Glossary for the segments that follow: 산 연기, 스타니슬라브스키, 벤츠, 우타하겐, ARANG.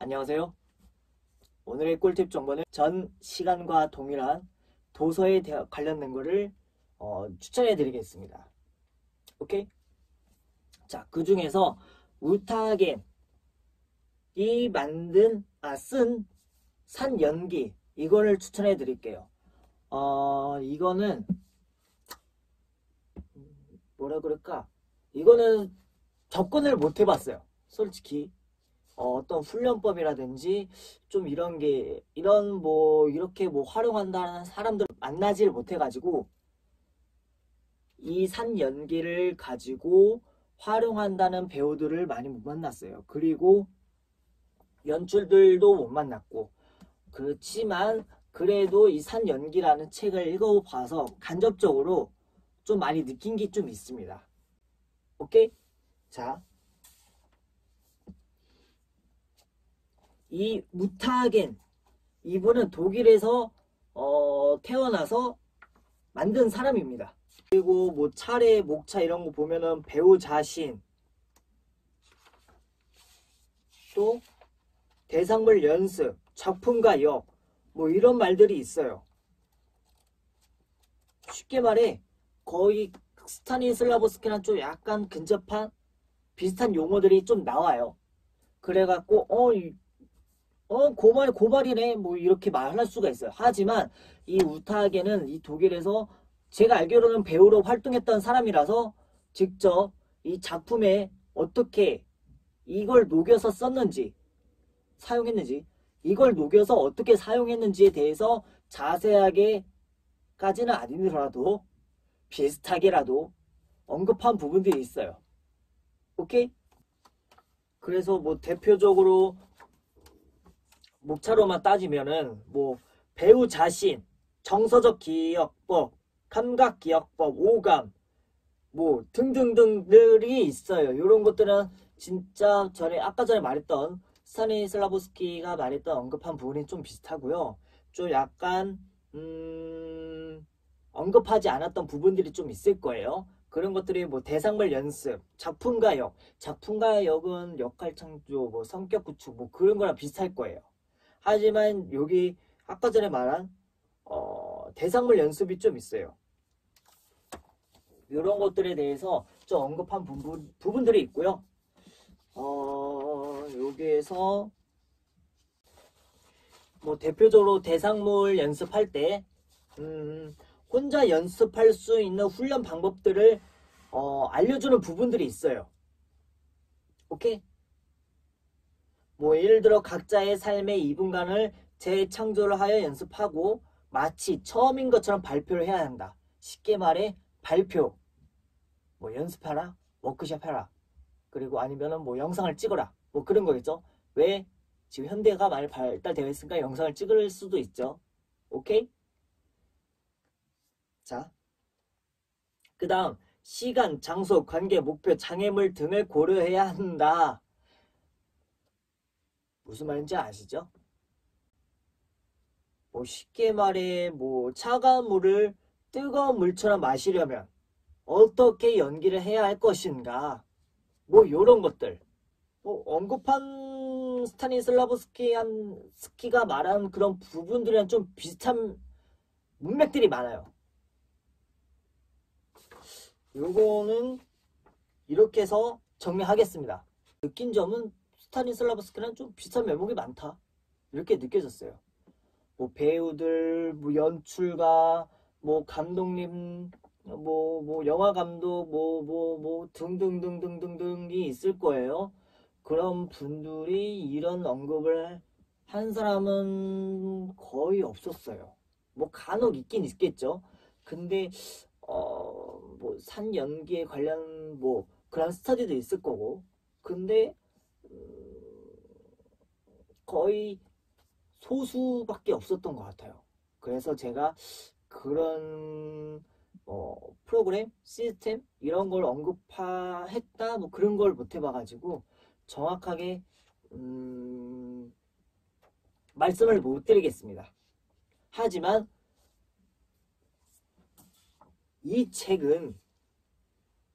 안녕하세요. 오늘의 꿀팁 정보는 전 시간과 동일한 도서에 관련된 거를 추천해 드리겠습니다. 오케이? 자, 그 중에서 우타하겐이 쓴 산 연기, 이거를 추천해 드릴게요. 이거는 뭐라 그럴까? 이거는 접근을 못 해봤어요. 솔직히 어떤 훈련법이라든지 좀 이런 게 이렇게 활용한다는 사람들 만나지를 못해가지고 이 산 연기를 가지고 활용한다는 배우들을 많이 못 만났어요. 그리고 연출들도 못 만났고, 그렇지만 그래도 이 산 연기라는 책을 읽어봐서 간접적으로 좀 많이 느낀 게 좀 있습니다. 오케이? 자, 이 우타하겐, 이분은 독일에서 태어나서 만든 사람입니다. 그리고 뭐 차례, 목차 이런 거 보면은 배우 자신, 또 대상물 연습, 작품과 역, 뭐 이런 말들이 있어요. 쉽게 말해 거의 스타니슬라브스키랑 좀 약간 근접한 비슷한 용어들이 좀 나와요. 그래갖고 고발이네 뭐 이렇게 말할 수가 있어요. 하지만 이 우타하겐은 이 독일에서 제가 알기로는 배우로 활동했던 사람이라서 직접 이 작품에 어떻게 이걸 녹여서 썼는지, 사용했는지, 이걸 녹여서 어떻게 사용했는지에 대해서 자세하게 까지는 아니더라도 비슷하게라도 언급한 부분들이 있어요. 오케이? 그래서 뭐 대표적으로 목차로만 따지면은 뭐 배우 자신, 정서적 기억법, 감각 기억법, 오감 뭐 등등등들이 있어요. 이런 것들은 진짜 아까 전에 말했던 스타니슬라브스키가 말했던 언급한 부분이 좀 비슷하고요. 좀 약간 언급하지 않았던 부분들이 좀 있을 거예요. 그런 것들이 뭐 대상물 연습, 작품과 역, 작품과 역은 역할 창조, 뭐 성격 구축, 뭐 그런 거랑 비슷할 거예요. 하지만 여기 아까 전에 말한 대상물 연습이 좀 있어요. 이런 것들에 대해서 좀 언급한 부분들이 있고요. 여기에서 뭐 대표적으로 대상물 연습할 때 혼자 연습할 수 있는 훈련 방법들을 알려주는 부분들이 있어요. 오케이? 뭐 예를 들어 각자의 삶의 2분간을 재창조를 하여 연습하고 마치 처음인 것처럼 발표를 해야 한다. 쉽게 말해 발표, 뭐 연습하라, 워크숍 해라, 그리고 아니면은 뭐 영상을 찍어라, 뭐 그런 거겠죠. 왜 지금 현대가 많이 발달되어 있으니까 영상을 찍을 수도 있죠. 오케이? 자, 그 다음 시간, 장소, 관계, 목표, 장애물 등을 고려해야 한다. 무슨 말인지 아시죠? 뭐 쉽게 말해 뭐 차가운 물을 뜨거운 물처럼 마시려면 어떻게 연기를 해야 할 것인가, 뭐 이런 것들, 뭐 언급한 스타니슬라브스키가 말한 그런 부분들이랑 좀 비슷한 문맥들이 많아요. 요거는 이렇게 해서 정리하겠습니다. 느낀 점은 스타니슬라브스키랑 좀 비슷한 면목이 많다, 이렇게 느껴졌어요. 뭐 배우들, 뭐 연출가, 뭐 감독님, 뭐 영화 감독, 뭐 등등등등등등이 있을 거예요. 그런 분들이 이런 언급을 한 사람은 거의 없었어요. 뭐 간혹 있긴 있겠죠. 근데 뭐 산 연기에 관련 뭐 그런 스터디도 있을 거고, 근데 거의 소수밖에 없었던 것 같아요. 그래서 제가 그런 프로그램, 시스템 이런 걸 언급했다 뭐 그런 걸 못 해봐가지고 정확하게 말씀을 못 드리겠습니다. 하지만 이 책은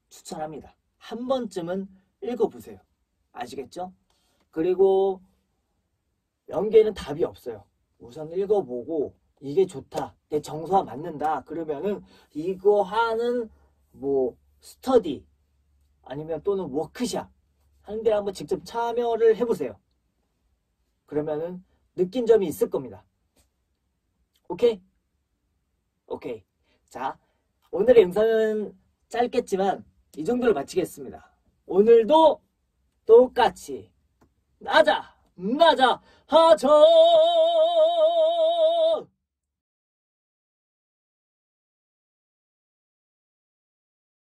추천합니다. 한 번쯤은 읽어보세요. 아시겠죠? 그리고 연기에는 답이 없어요. 우선 읽어보고 이게 좋다, 내 정서와 맞는다 그러면은 이거 하는 뭐 스터디 아니면 또는 워크샵 하는데 한번 직접 참여를 해보세요. 그러면은 느낀 점이 있을 겁니다. 오케이? 오케이. 자, 오늘의 영상은 짧겠지만 이 정도로 마치겠습니다. 오늘도 똑같이 나자 하천